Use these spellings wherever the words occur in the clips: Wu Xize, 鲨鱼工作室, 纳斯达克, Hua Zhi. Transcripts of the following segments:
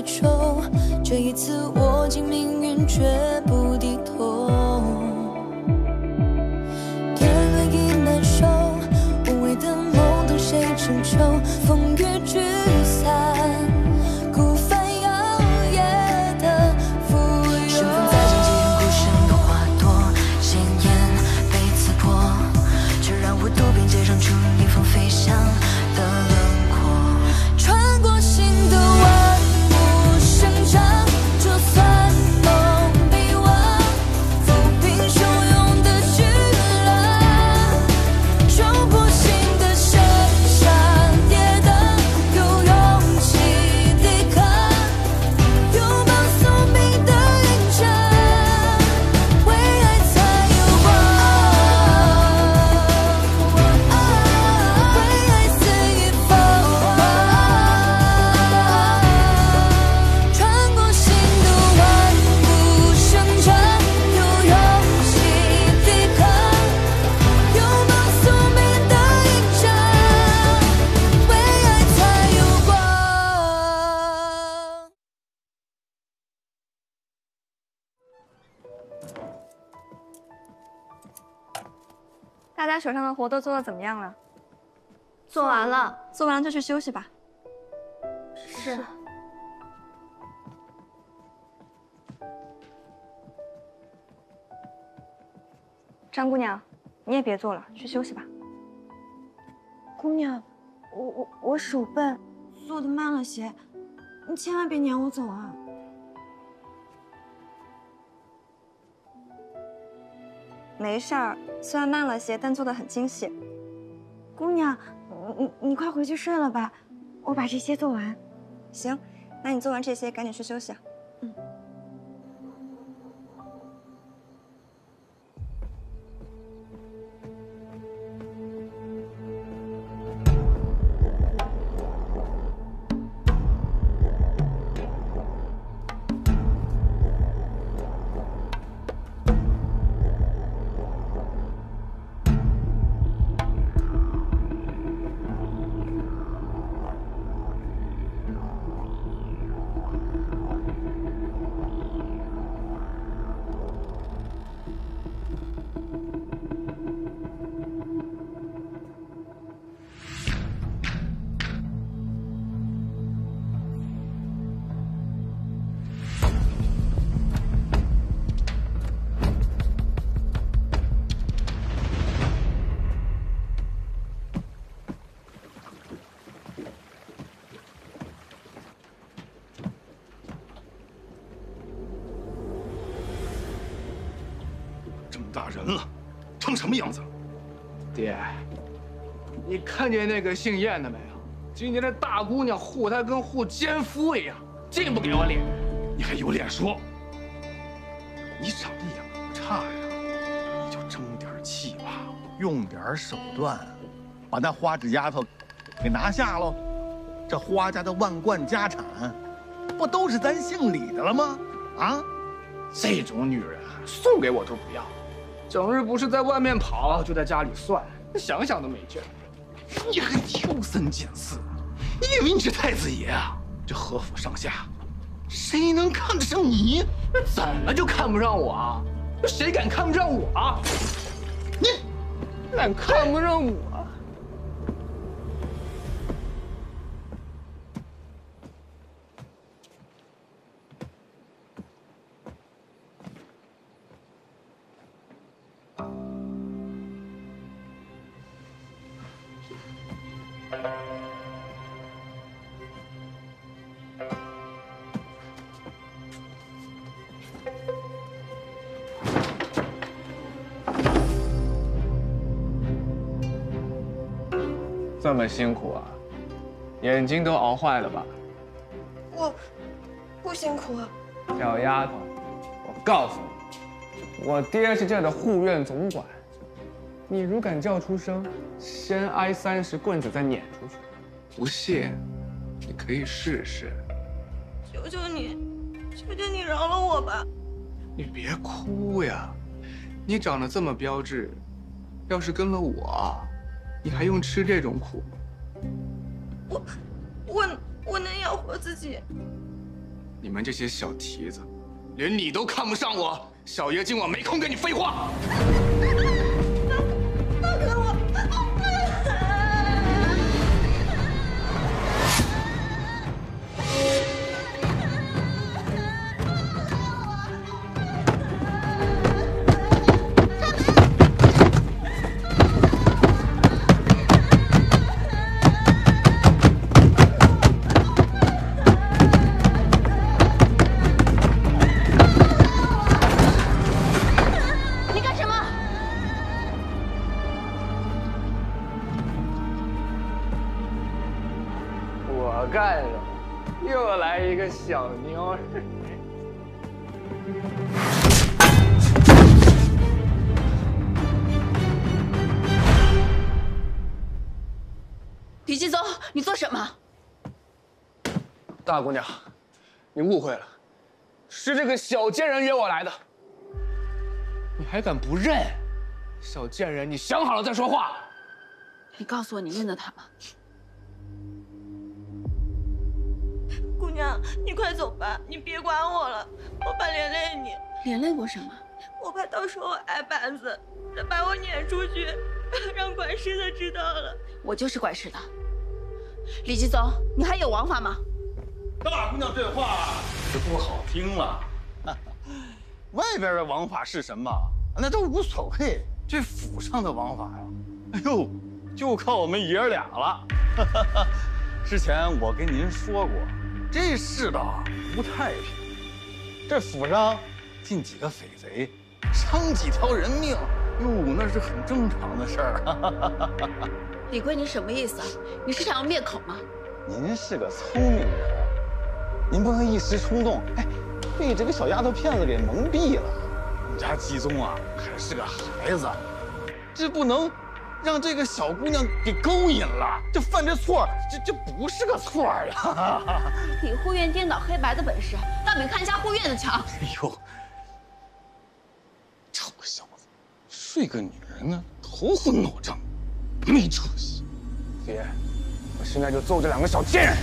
的仇，这一次握紧命运绝不低头。天冷已难受，无谓的梦等谁承受？风雨聚散，孤帆摇曳的浮游。身份再见，几人孤身的花朵，鲜艳被刺破，却让我渡边结上出逆风飞翔的轮廓，穿过心的弯路生长。 大家手上的活都做得怎么样了？做完了，做完了就去休息吧。是。张姑娘，你也别做了，去休息吧。姑娘，我手笨，做的慢了些，你千万别撵我走啊！ 没事儿，虽然慢了些，但做的很精细。姑娘，你快回去睡了吧，我把这些做完。行，那你做完这些，赶紧去休息。嗯。打人了，成什么样子了？爹，你看见那个姓燕的没有？今年的大姑娘护她跟护奸夫一样，这不给我脸，你还有脸说？你长得也不差呀，你就争点气吧，用点手段，把那花指丫头给拿下喽。这花家的万贯家产，不都是咱姓李的了吗？啊，这种女人送给我都不要。 整日不是在外面跑，就在家里算，想想都没劲。你还挑三拣四，你以为你是太子爷啊？这何府上下，谁能看得上你？那怎么就看不上我啊？那谁敢看不上我啊？你敢看不上我？这么辛苦啊，眼睛都熬坏了吧？我不辛苦啊。小丫头，我告诉你，我爹是这儿的护院总管。 你如敢叫出声，先挨30棍子，再撵出去。不信，你可以试试。求求你，求求你饶了我吧！你别哭呀，你长得这么标致，要是跟了我，你还用吃这种苦吗？我能养活自己。你们这些小蹄子，连你都看不上我！小爷今晚没空跟你废话。 小妞儿。 雨季宗，你做什么？大姑娘，你误会了，是这个小贱人约我来的。你还敢不认？小贱人，你想好了再说话。你告诉我，你认得他吗？ 姑娘，你快走吧，你别管我了，我怕连累你。连累我什么？我怕到时候我挨板子，再把我撵出去，让管事的知道了。我就是管事的。李继宗，你还有王法吗？大姑娘这话是不好听了。外边的王法是什么，那都无所谓。这府上的王法呀，哎呦，就靠我们爷儿俩了。之前我跟您说过。 这世道不太平，这府上进几个匪贼，伤几条人命，哟，那是很正常的事儿。李贵，你什么意思？你是想要灭口吗？您是个聪明人，您不能一时冲动，哎，被这个小丫头片子给蒙蔽了。我们家继宗啊，还是个孩子，这不能让这个小姑娘给勾引了。这犯这错，这不是个错呀！你护院颠倒黑白的本事，倒比看家护院的强。哎呦，臭小子，睡个女人呢，头昏脑胀，没出息！爹，我现在就揍这两个小贱人！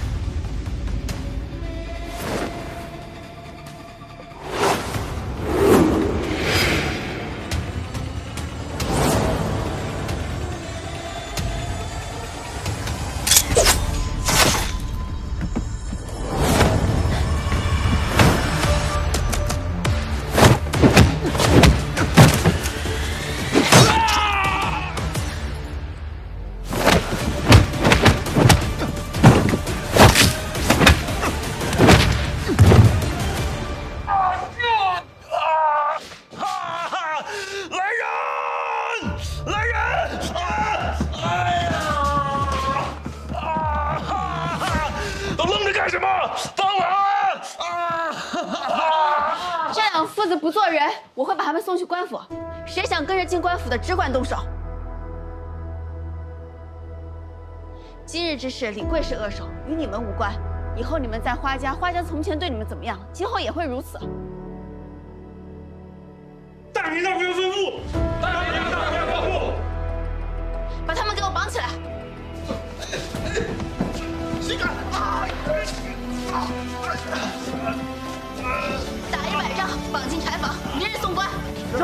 只管动手！今日之事，李贵是恶手，与你们无关。以后你们在花家，花家从前对你们怎么样，今后也会如此。大明大夫吩咐，大明大夫吩咐，把他们给我绑起来！谁敢？打一百杖，绑进柴房，明日送官。是。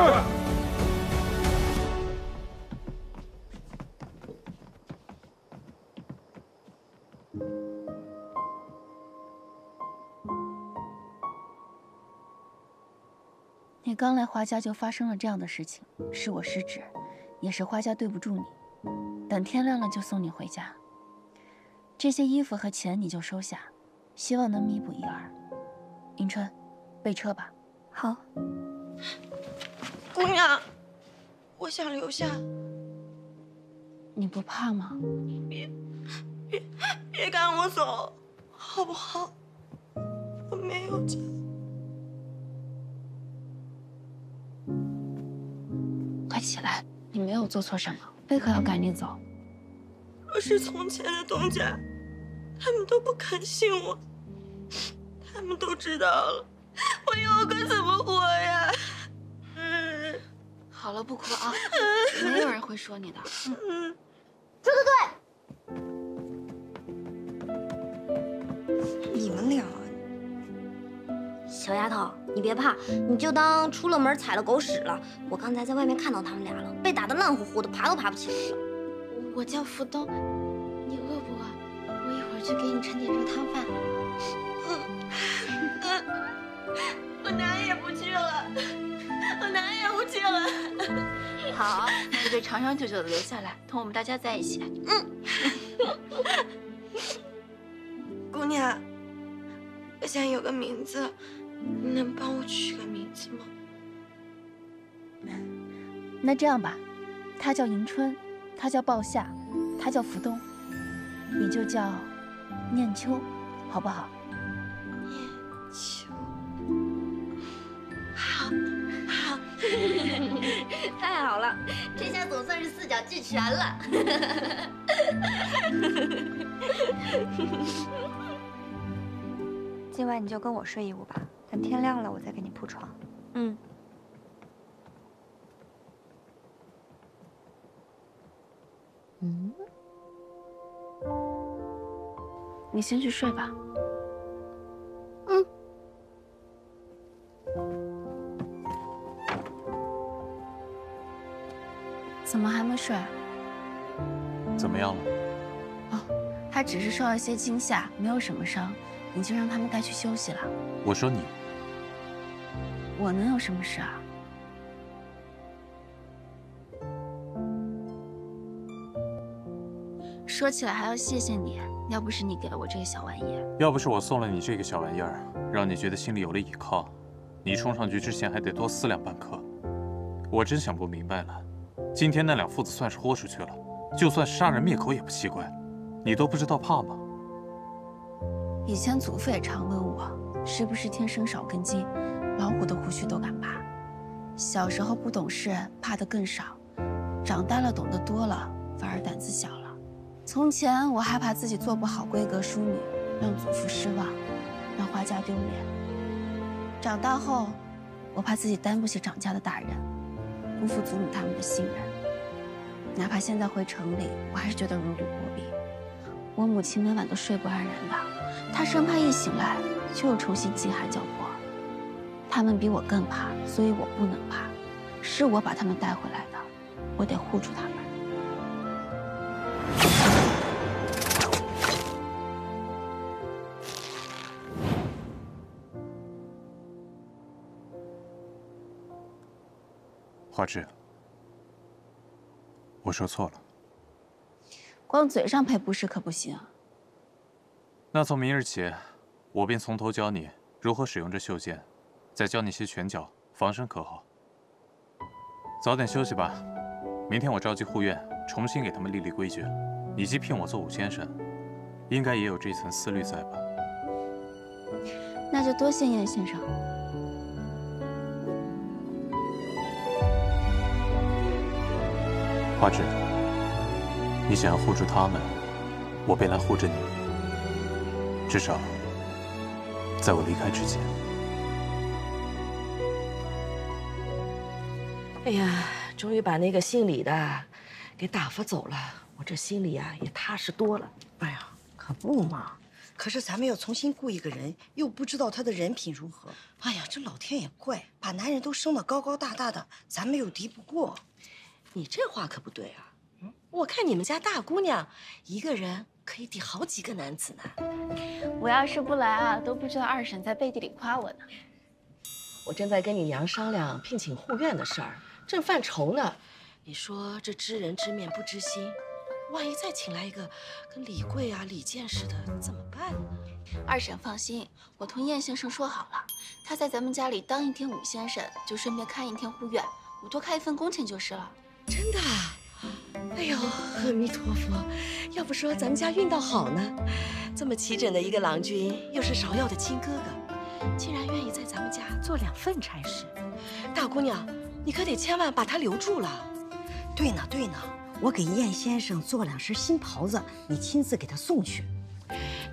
你刚来花家就发生了这样的事情，是我失职，也是花家对不住你。等天亮了就送你回家。这些衣服和钱你就收下，希望能弥补一二。迎春，备车吧。好。姑娘，我想留下。你不怕吗？别赶我走，好不好？我没有家。 快起来！你没有做错什么，为何要赶你走？若是从前的东家，他们都不肯信我，他们都知道了，我以后该怎么活呀？好了，不哭啊，没有人会说你的。说的对。你们俩，丫头，你别怕，你就当出了门踩了狗屎了。我刚才在外面看到他们俩了，被打得烂乎乎的，爬都爬不起来了。我叫福东，你饿不饿？我一会儿去给你盛点热汤饭。我哪也不去了，我哪也不去了。好，就得长长久久的留下来，同我们大家在一起。嗯，姑娘，我想有个名字，你能帮我取个名字吗？那这样吧，他叫迎春，他叫抱夏，他叫福东，你就叫念秋，好不好？念秋，好，好。太好了，这下总算是四角俱全了。今晚你就跟我睡一屋吧，等天亮了我再给你铺床。嗯。嗯。你先去睡吧。嗯。怎么还没睡？怎么样了？哦，他只是受了些惊吓，没有什么伤，你就让他们该去休息了。我说你，我能有什么事啊？说起来还要谢谢你，要不是你给了我这个小玩意，要不是我送了你这个小玩意儿，让你觉得心里有了倚靠，你冲上去之前还得多思量半刻。我真想不明白了。 今天那两父子算是豁出去了，就算是杀人灭口也不奇怪。你都不知道怕吗？以前祖父也常问我，是不是天生少根筋，老虎的胡须都敢拔。小时候不懂事，怕得更少；长大了懂得多了，反而胆子小了。从前我害怕自己做不好闺阁淑女，让祖父失望，让花家丢脸。长大后，我怕自己担不起掌家的大人。 辜负祖母他们的信任，哪怕现在回城里，我还是觉得如履薄冰。我母亲每晚都睡不安然的，她生怕一醒来就又重新惊寒交迫。他们比我更怕，所以我不能怕，是我把他们带回来的，我得护住他们。 花枝，我说错了。光嘴上赔不是可不行。那从明日起，我便从头教你如何使用这袖剑，再教你些拳脚，防身可好？早点休息吧，明天我召集护院，重新给他们立立规矩。你既聘我做武先生，应该也有这层思虑在吧？那就多谢燕先生。 花枝，你想要护住他们，我便来护着你。至少，在我离开之前。哎呀，终于把那个姓李的给打发走了，我这心里啊也踏实多了。哎呀，可不嘛！可是咱们要重新雇一个人，又不知道他的人品如何。哎呀，这老天也怪，把男人都生得高高大大的，咱们又敌不过。 你这话可不对啊！嗯，我看你们家大姑娘一个人可以抵好几个男子呢。我要是不来啊，都不知道二婶在背地里夸我呢。我正在跟你娘商量聘请护院的事儿，正犯愁呢。你说这知人知面不知心，万一再请来一个跟李贵啊、李健似的，怎么办呢？二婶放心，我同燕先生说好了，他在咱们家里当一天武先生，就顺便看一天护院，我多开一份工钱就是了。 真的啊！哎呦，阿弥陀佛！要不说咱们家运道好呢，这么齐整的一个郎君，又是芍药的亲哥哥，竟然愿意在咱们家做两份差事。大姑娘，你可得千万把他留住了。对呢，对呢，我给燕先生做两身新袍子，你亲自给他送去。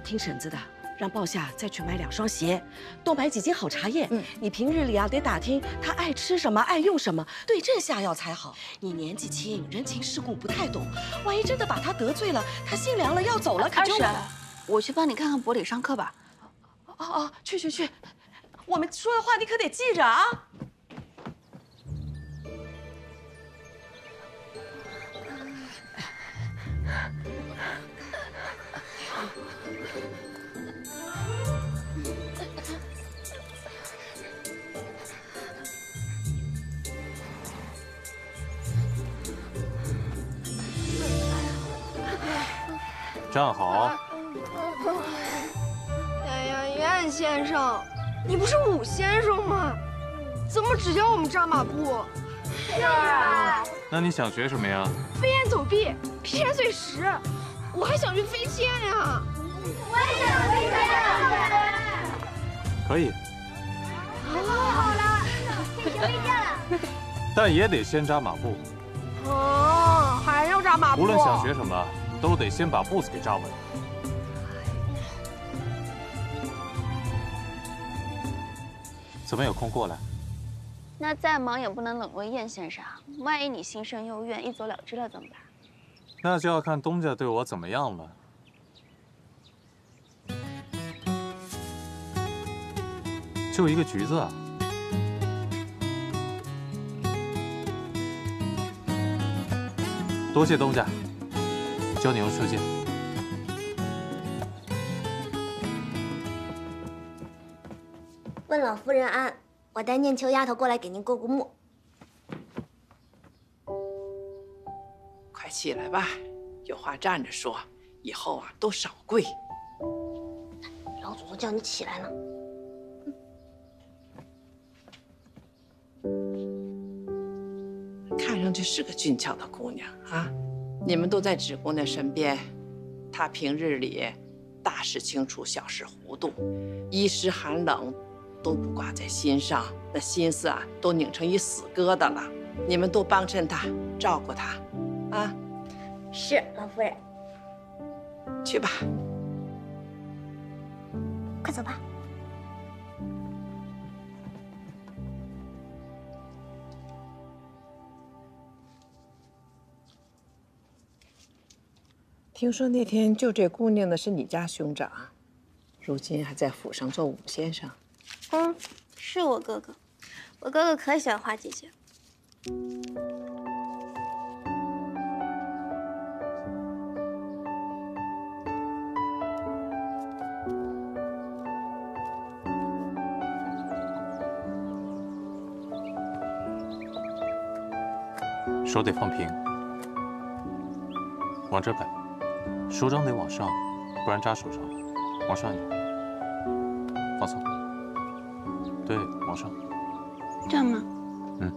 听婶子的，让抱夏再去买两双鞋，多买几斤好茶叶。嗯，你平日里啊得打听他爱吃什么，爱用什么，对症下药才好。你年纪轻，人情世故不太懂，万一真的把他得罪了，他心凉了要走了，可就……二婶，我去帮你看看伯礼上课吧。哦哦，去去去，我们说的话你可得记着啊！站好。 先生，你不是武先生吗？怎么只教我们扎马步？是啊。那你想学什么呀？飞檐走壁，劈山碎石，我还想去飞天呀！我也想飞天。可以。好了，可以飞天了。但也得先扎马步。哦，还要扎马步。无论想学什么，都得先把步子给扎稳。 怎么有空过来？那再忙也不能冷落燕先生啊！万一你心生幽怨，一走了之了怎么办？那就要看东家对我怎么样了。就一个橘子啊！多谢东家，教你用射箭。 问老夫人安，我带念秋丫头过来给您过过目。快起来吧，有话站着说，以后啊都少跪。老祖宗叫你起来了。看上去是个俊俏的姑娘啊！你们都在芷姑娘身边，她平日里大事清楚，小事糊涂，衣食寒冷。 都不挂在心上，那心思啊，都拧成一死疙瘩了。你们多帮衬他，照顾他，啊！是老夫人。去吧，快走吧。听说那天救这姑娘的是你家兄长，如今还在府上做武先生。 嗯，是我哥哥，我哥哥可喜欢花姐姐。手得放平，往这摆，手掌得往上，不然扎手上。往上一点，放松。 对，往上。这样吗？嗯。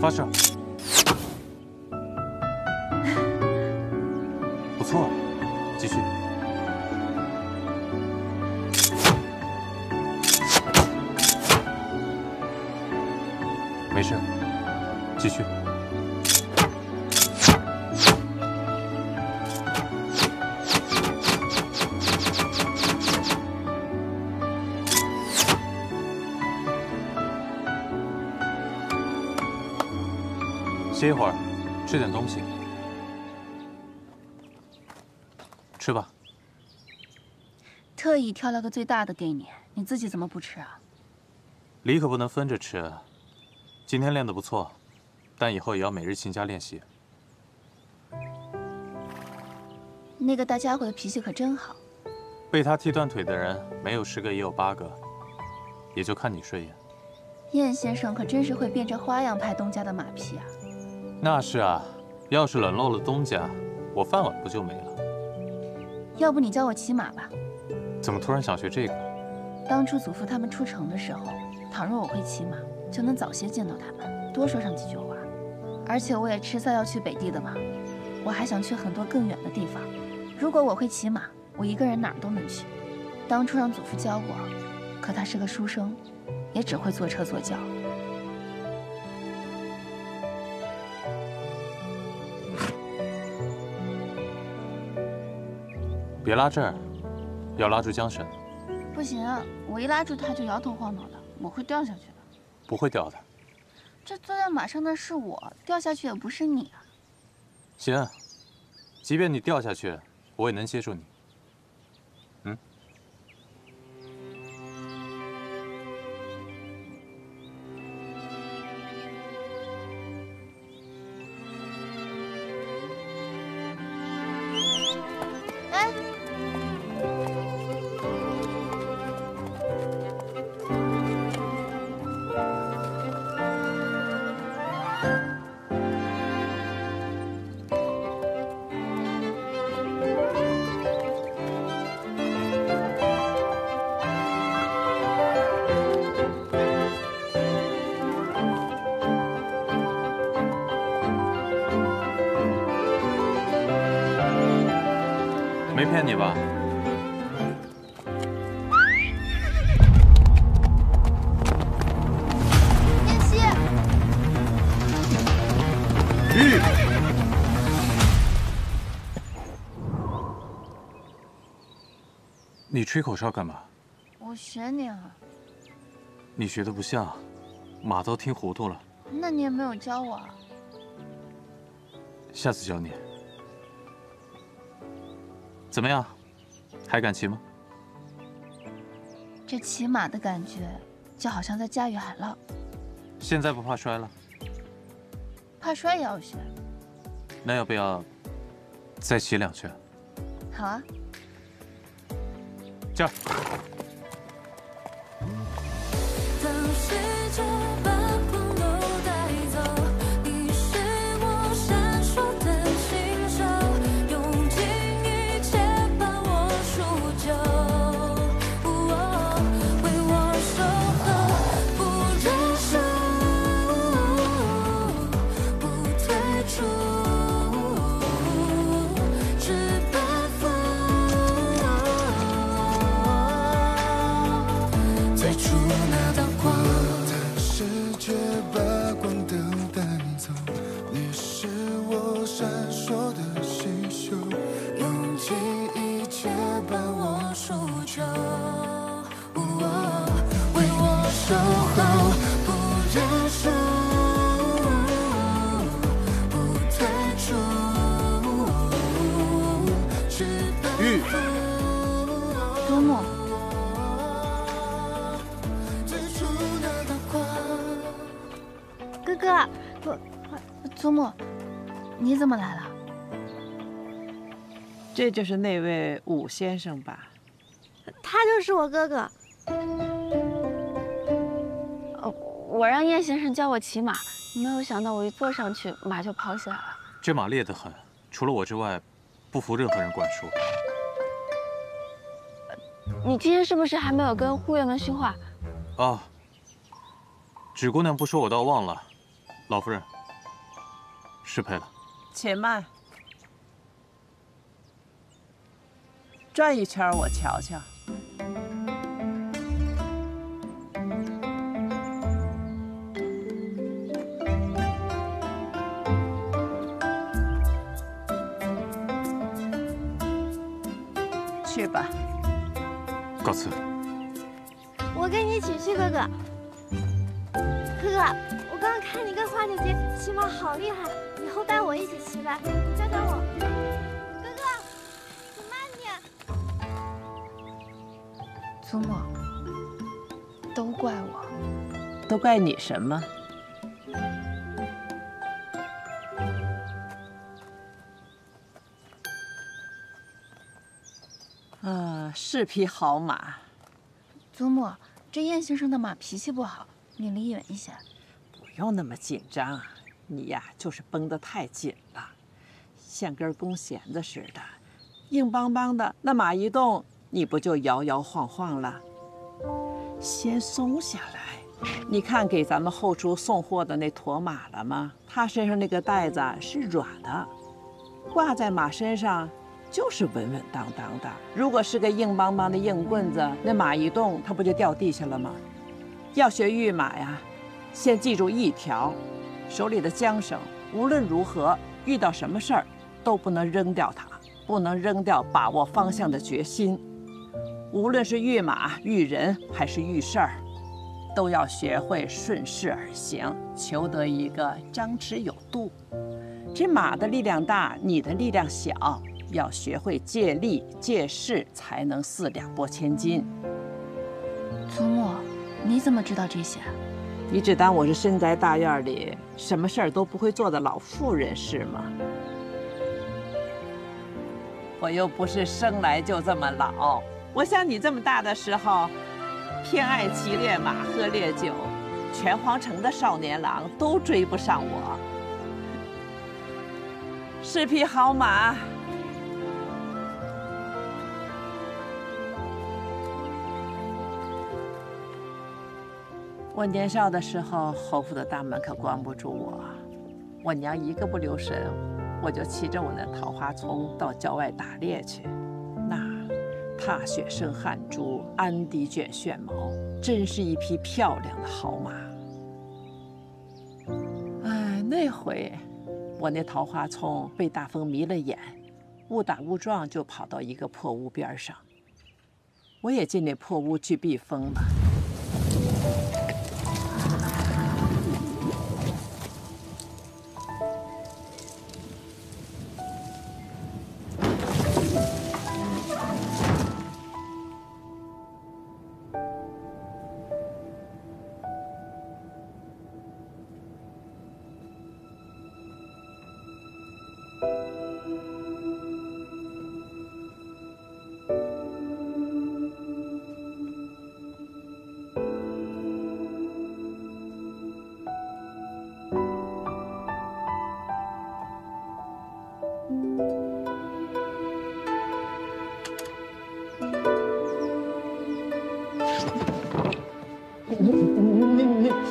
发射。不错，继续。 没事，继续。歇一会儿，吃点东西。吃吧。特意挑了个最大的给你，你自己怎么不吃啊？梨可不能分着吃。 今天练得不错，但以后也要每日勤加练习。那个大家伙的脾气可真好，被他踢断腿的人没有10个也有8个，也就看你顺眼。燕先生可真是会变着花样拍东家的马屁啊！那是啊，要是冷落了东家，我饭碗不就没了？要不你教我骑马吧？怎么突然想学这个？当初祖父他们出城的时候，倘若我会骑马。 就能早些见到他们，多说上几句话。而且我也迟早要去北地的嘛，我还想去很多更远的地方。如果我会骑马，我一个人哪儿都能去。当初让祖父教我，可他是个书生，也只会坐车坐轿。别拉这儿，要拉住缰绳。不行，我一拉住它就摇头晃脑的，我会掉下去。不会掉的。这坐在马上的是我，掉下去也不是你啊。行，即便你掉下去，我也能接住你。嗯。哎。 没骗你吧？燕西，玉，你吹口哨干嘛？我学你啊。你学的不像，马都听糊涂了。那你也没有教我啊。下次教你。 怎么样，还敢骑吗？这骑马的感觉，就好像在驾驭海浪。现在不怕摔了？怕摔也要学。那要不要再骑两圈？好啊。这儿。当时就把朋友带走，你是我闪烁的星手。 苏木，你怎么来了？这就是那位武先生吧？他就是我哥哥。我让燕先生教我骑马，没有想到我一坐上去，马就跑起来了。这马烈得很，除了我之外，不服任何人管束。你今天是不是还没有跟护院门训话？哦，芷姑娘不说，我倒忘了，老夫人。 失陪了，且慢，转一圈我瞧瞧。去吧，告辞。我跟你一起去，哥哥。哥哥，我刚刚看你跟花姐姐骑马好厉害。 以后带我一起骑吧，你教教我。哥哥，你慢点。苏沫，都怪我，都怪你什么？啊，是匹好马。苏沫，这燕先生的马脾气不好，你离远一些。不用那么紧张啊。 你呀，就是绷得太紧了，像根弓弦子似的，硬邦邦的。那马一动，你不就摇摇晃晃了？先松下来。你看，给咱们后厨送货的那驮马了吗？他身上那个带子是软的，挂在马身上就是稳稳当当的。如果是个硬邦邦的硬棍子，那马一动，它不就掉地下了吗？要学御马呀，先记住一条。 手里的缰绳，无论如何遇到什么事儿，都不能扔掉它，不能扔掉把握方向的决心。无论是御马、御人还是御事儿，都要学会顺势而行，求得一个张弛有度。这马的力量大，你的力量小，要学会借力借势，才能四两拨千斤。祖母，你怎么知道这些？你只当我是身在大院里什么事儿都不会做的老妇人是吗？我又不是生来就这么老，我像你这么大的时候，偏爱骑烈马、喝烈酒，全皇城的少年郎都追不上我。是匹好马。 我年少的时候，侯府的大门可关不住我。我娘一个不留神，我就骑着我那桃花葱到郊外打猎去。那踏雪生汗珠，鞍底卷旋毛，真是一匹漂亮的好马。哎，那回我那桃花葱被大风迷了眼，误打误撞就跑到一个破屋边上。我也进那破屋去避风了。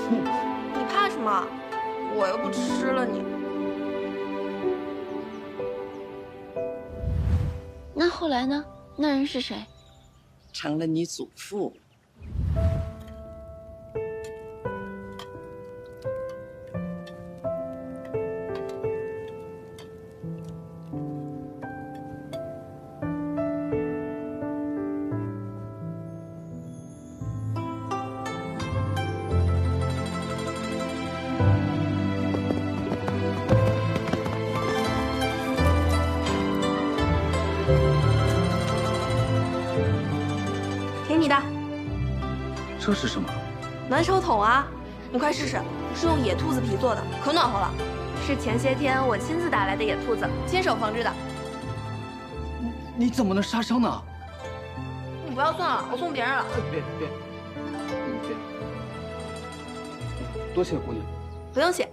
你怕什么？我又不吃了你。那后来呢？那人是谁？成了你祖父。这是什么？暖手桶啊，你快试试，是用野兔子皮做的，可暖和了。是前些天我亲自打来的野兔子，亲手缝制的。你怎么能杀生呢？你不要送了，我送别人了。别，多谢姑娘。不用谢。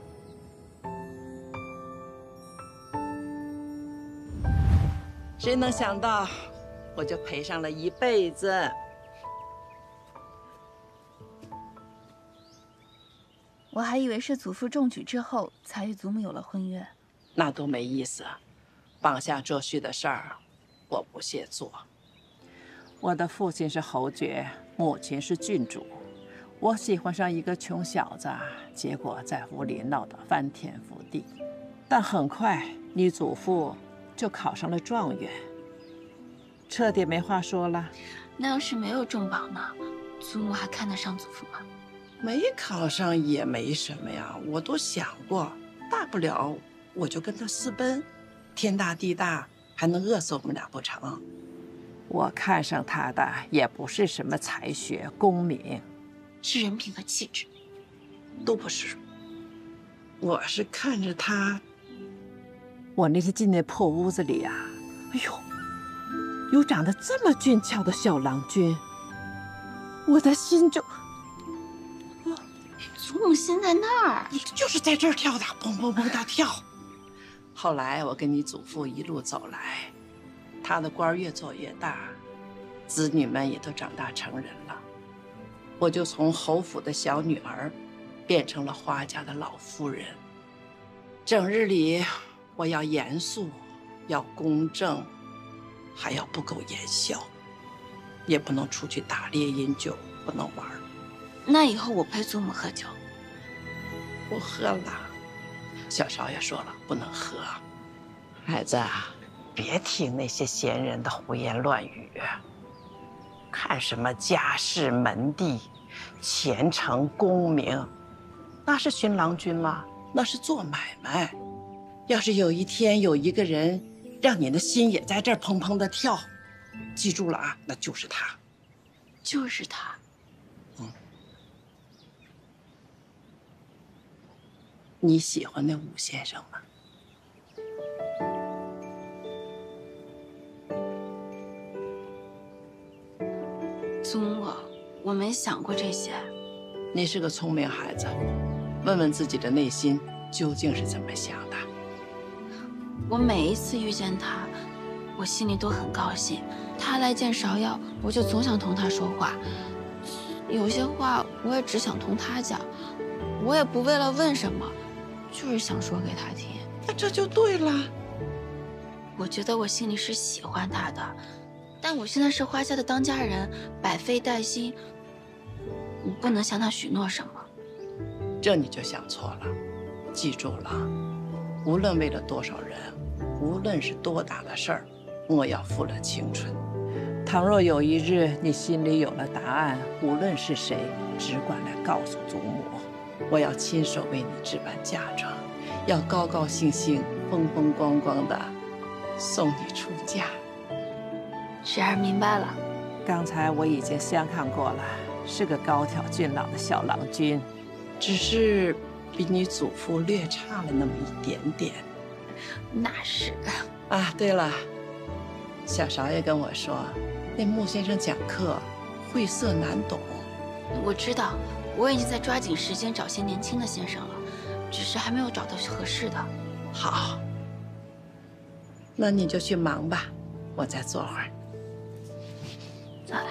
谁能想到，我就陪上了一辈子。 我还以为是祖父中举之后才与祖母有了婚约，那多没意思！绑架捉婿的事儿，我不屑做。我的父亲是侯爵，母亲是郡主。我喜欢上一个穷小子，结果在府里闹得翻天覆地。但很快，你祖父就考上了状元，彻底没话说了。那要是没有中榜呢？祖母还看得上祖父吗？ 没考上也没什么呀，我都想过，大不了我就跟他私奔，天大地大，还能饿死我们俩不成？我看上他的也不是什么才学功名，是人品和气质，都不是。我是看着他，我那次进那破屋子里啊，哎呦，有长得这么俊俏的小郎君，我的心就。 祖母心在那儿，你就是在这儿跳的，蹦蹦蹦的跳。后来我跟你祖父一路走来，他的官越做越大，子女们也都长大成人了，我就从侯府的小女儿，变成了花家的老夫人。整日里，我要严肃，要公正，还要不苟言笑，也不能出去打猎饮酒，不能玩。 那以后我陪祖母喝酒，不喝了。小少爷说了，不能喝。孩子，别听那些闲人的胡言乱语。看什么家世门第，前程功名，那是寻郎君吗？那是做买卖。要是有一天有一个人，让你的心也在这儿砰砰的跳，记住了啊，那就是他，就是他。嗯，你喜欢那武先生吗？ 宗哥，我没想过这些。你是个聪明孩子，问问自己的内心究竟是怎么想的。我每一次遇见他，我心里都很高兴。他来见芍药，我就总想同他说话。有些话我也只想同他讲，我也不为了问什么，就是想说给他听。那这就对了。我觉得我心里是喜欢他的。 但我现在是花家的当家人，百废待兴，我不能向他许诺什么。这你就想错了，记住了，无论为了多少人，无论是多大的事儿，莫要负了青春。倘若有一日你心里有了答案，无论是谁，只管来告诉祖母，我要亲手为你置办嫁妆，要高高兴兴、风风光光的送你出嫁。 雪儿明白了，刚才我已经相看过了，是个高挑俊朗的小郎君，只是比你祖父略差了那么一点点。那是啊，对了，小少爷跟我说，那穆先生讲课晦涩难懂。我知道，我已经在抓紧时间找些年轻的先生了，只是还没有找到合适的。好，那你就去忙吧，我再坐会儿。 好了，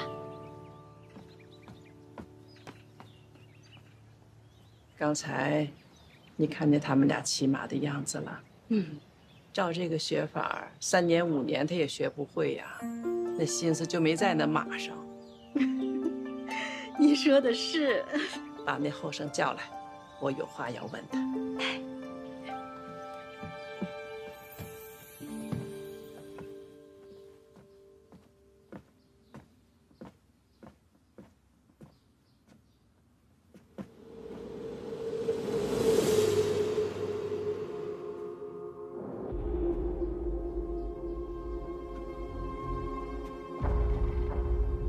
刚才你看见他们俩骑马的样子了？嗯，照这个学法，3年5年他也学不会呀，那心思就没在那马上。你说的是。把那后生叫来，我有话要问他。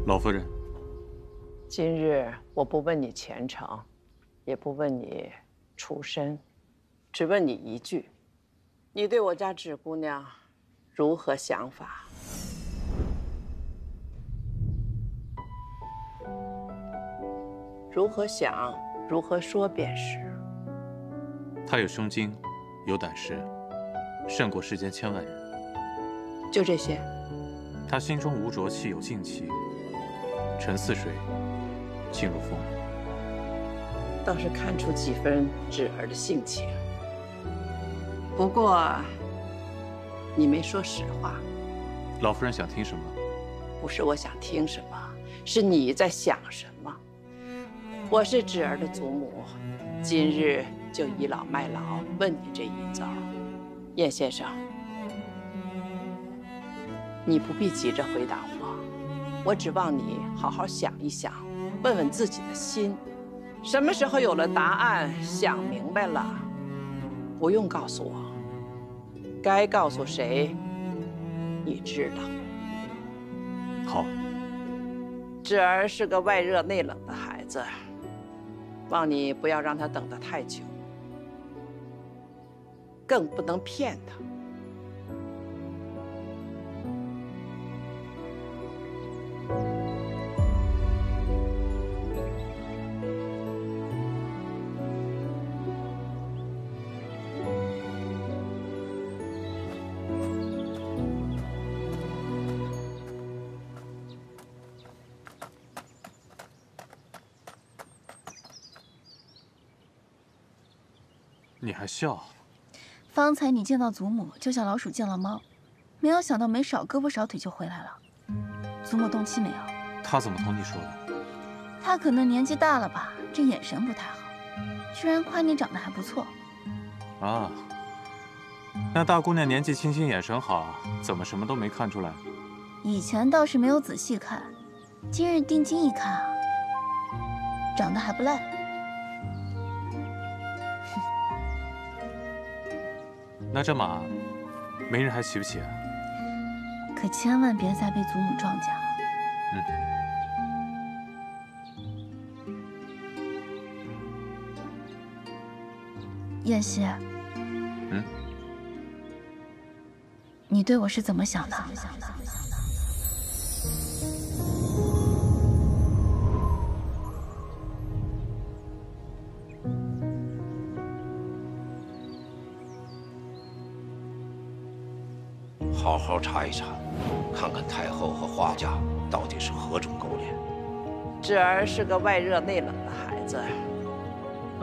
老夫人，今日我不问你前程，也不问你出身，只问你一句：你对我家芷姑娘如何想法？如何想，如何说便是。她有胸襟，有胆识，胜过世间千万人。就这些。她心中无浊气，有静气。 沉似水，静如风。倒是看出几分芷儿的性情。不过，你没说实话。老夫人想听什么？不是我想听什么，是你在想什么。我是芷儿的祖母，今日就倚老卖老，问你这一遭。燕先生，你不必急着回答我。 我指望你好好想一想，问问自己的心，什么时候有了答案，想明白了，不用告诉我，该告诉谁，你知道。好。芷儿是个外热内冷的孩子，望你不要让她等得太久，更不能骗她。 你还笑？方才你见到祖母，就像老鼠见了猫，没有想到没少胳膊少腿就回来了。祖母动气没有？她怎么同你说的？她可能年纪大了吧，这眼神不太好，居然夸你长得还不错。啊，那大姑娘年纪轻轻，眼神好，怎么什么都没看出来？以前倒是没有仔细看，今日定睛一看啊。长得还不赖。那这马，没人还骑不骑啊？可千万别再被祖母撞见了。嗯。 燕西，嗯，你对我是怎么想的？好好查一查，看看太后和花家到底是何种勾连。芷儿是个外热内冷的孩子。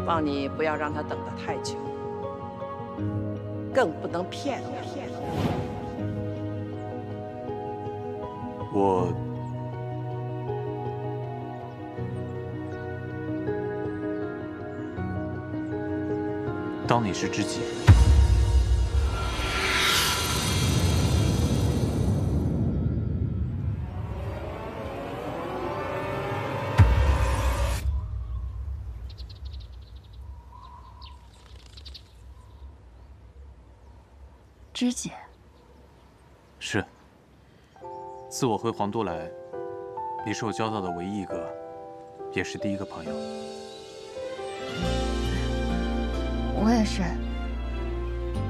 望你不要让他等得太久，更不能骗人。我当你是知己。 知己是，自我回皇都来，你是我交到的唯一一个，也是第一个朋友。我也是，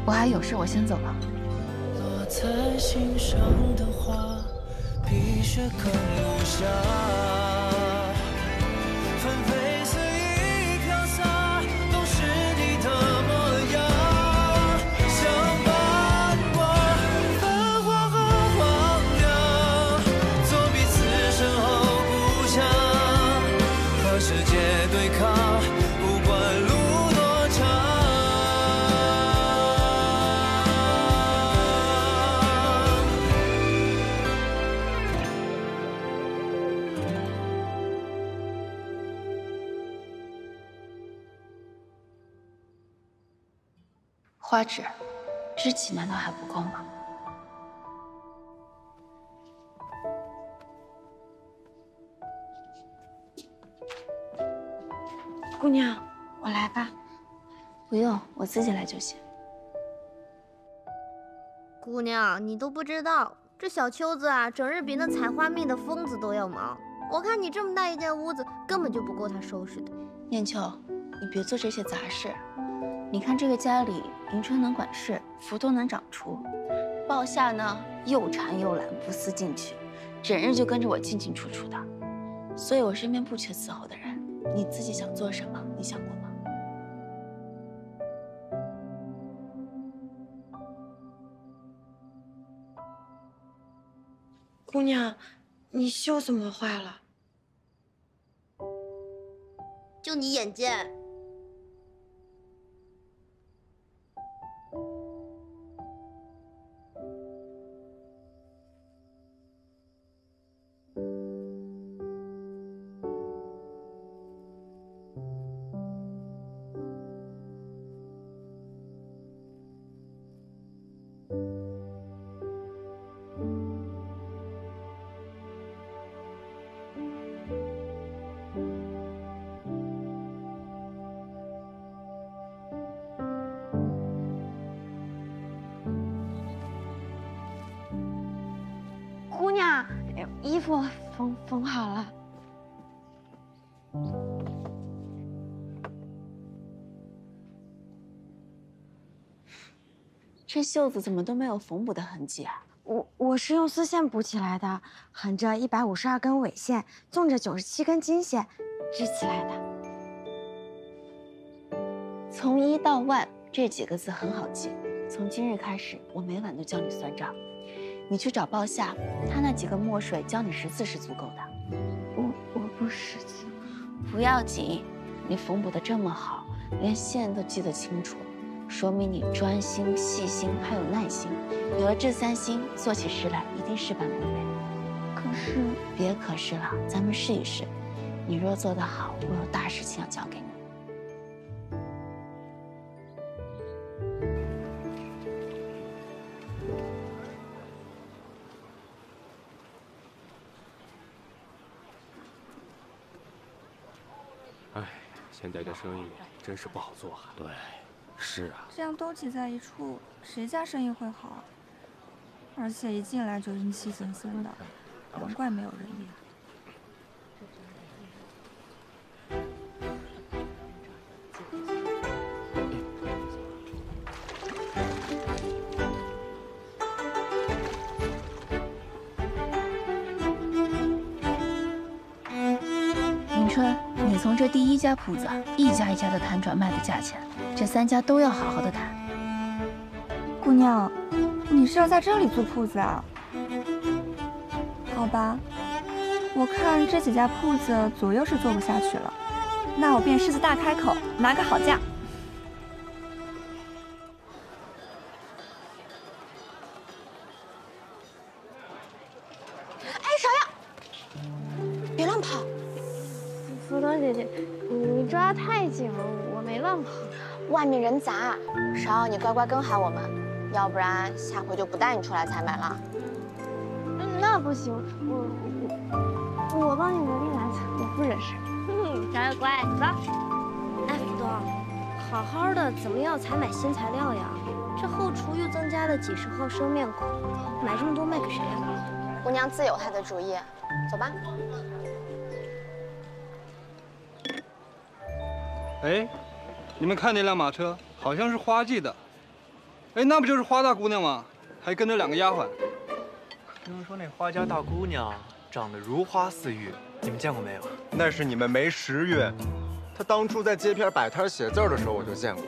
我还有事，我先走了。落在心上的花，比雪更无瑕。纷飞随意飘洒，都是你的。 花芷，知己难道还不够吗？姑娘，我来吧。不用，我自己来就行。姑娘，你都不知道，这小秋子啊，整日比那采花蜜的疯子都要忙。我看你这么大一间屋子，根本就不够她收拾的。念秋，你别做这些杂事。 你看这个家里，迎春能管事，福多能掌厨，鲍夏呢又馋又懒，不思进取，整日就跟着我进进出出的。所以我身边不缺伺候的人。你自己想做什么，你想过吗？姑娘，你绣怎么坏了？就你眼尖。 衣服缝好了。这袖子怎么都没有缝补的痕迹啊？我是用丝线补起来的，横着152根纬线，纵着97根经线织起来的。从一到万这几个字很好记，从今日开始，我每晚都教你算账。 你去找鲍夏，他那几个墨水教你10次是足够的。我不10次，不要紧。你缝补的这么好，连线都记得清楚，说明你专心、细心还有耐心。有了这3心，做起事来一定事半功倍。可是别可是了，咱们试一试。你若做得好，我有大事情要交给你。哎，现在这生意真是不好做啊。对，是啊。这样都挤在一处，谁家生意会好啊？而且一进来就阴气森森的，难怪没有人烟。 从这第一家铺子，一家一家的谈转卖的价钱，这三家都要好好的谈。姑娘，你是要在这里租铺子啊？好吧，我看这几家铺子左右是做不下去了，那我便狮子大开口，拿个好价。哎，小样，别乱跑！ 苏东姐姐，你抓太紧了，我没乱跑。外面人杂，芍药，你乖乖跟好我们，要不然下回就不带你出来采买了。那不行，我帮你努力拿去，我不惹事。芍药乖，走。哎，福东，好好的怎么要采买新材料呀？这后厨又增加了几十号生面孔，买这么多卖给谁呀？姑娘自有她的主意，走吧。 哎，你们看那辆马车，好像是花季的。哎，那不就是花大姑娘吗？还跟着两个丫鬟。听说那花家大姑娘长得如花似玉，你们见过没有？那是你们没识玉。她当初在街边摆摊写字的时候，我就见过，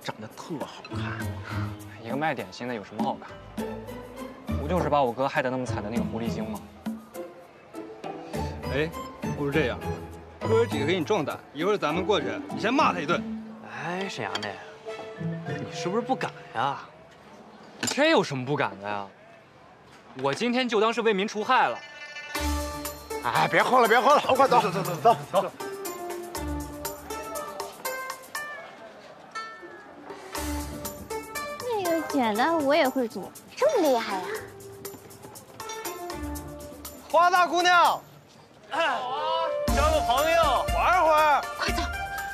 长得特好看。一个卖点心的有什么好看？不就是把我哥害得那么惨的那个狐狸精吗？哎，不如这样。 哥儿几个给你壮胆，一会儿咱们过去，你先骂他一顿。哎，沈衙内，你是不是不敢呀？这有什么不敢的呀？我今天就当是为民除害了。哎，别慌了，别慌了，快走，走。那个简单我也会做，这么厉害呀？花大姑娘。 好啊，交个朋友，玩会儿。快走，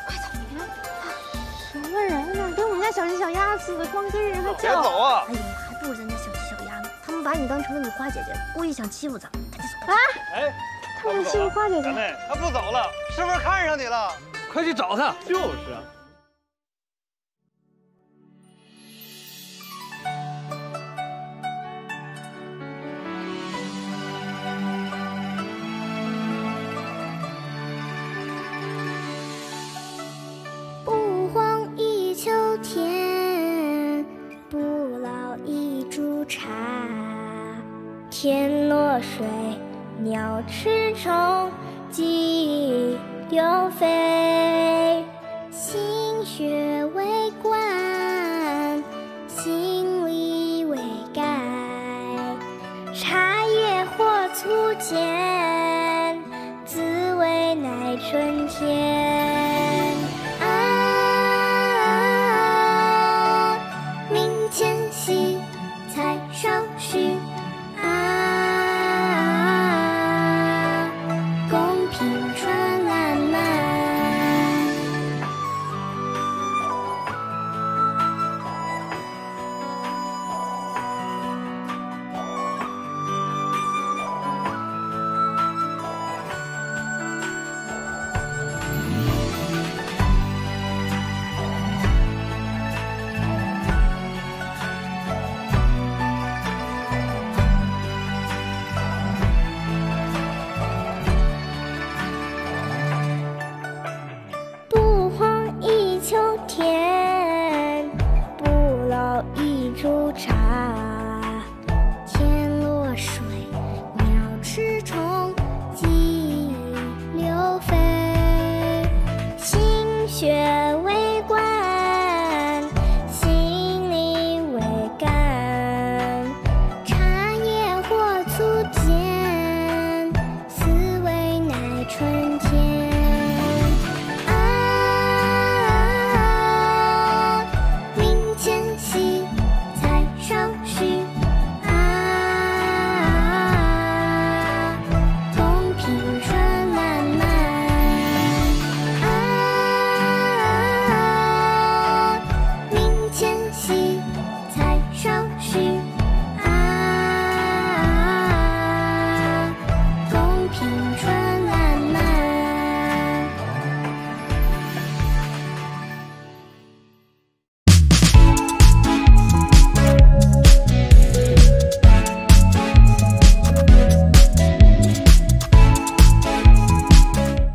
快走！什么人呢？跟我们家小鸡小鸭似的，光跟人还叫。别走啊！哎呀，还不如人家小鸡小鸭呢。他们把你当成了你花姐姐，故意想欺负咱们。赶紧走！啊！哎，他们欺负花姐姐。他不走了，是不是看上你了？快去找他。就是。 天落水，鸟吃虫，鸡又飞。心血未灌，心力未改。茶叶或粗浅，滋味乃春天。